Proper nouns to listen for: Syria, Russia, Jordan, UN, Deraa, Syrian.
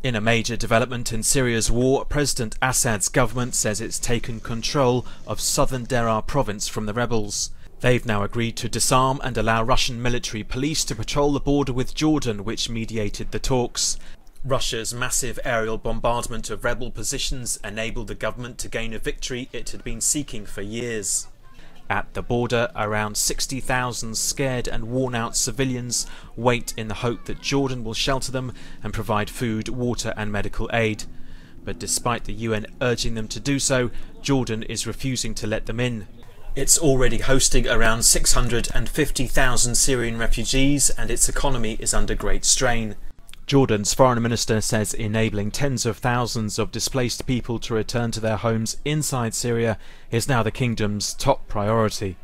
In a major development in Syria's war, President Assad's government says it's taken control of southern Deraa province from the rebels. They've now agreed to disarm and allow Russian military police to patrol the border with Jordan, which mediated the talks. Russia's massive aerial bombardment of rebel positions enabled the government to gain a victory it had been seeking for years. At the border, around 60,000 scared and worn-out civilians wait in the hope that Jordan will shelter them and provide food, water and medical aid. But despite the UN urging them to do so, Jordan is refusing to let them in. It's already hosting around 650,000 Syrian refugees and its economy is under great strain. Jordan's foreign minister says enabling tens of thousands of displaced people to return to their homes inside Syria is now the kingdom's top priority.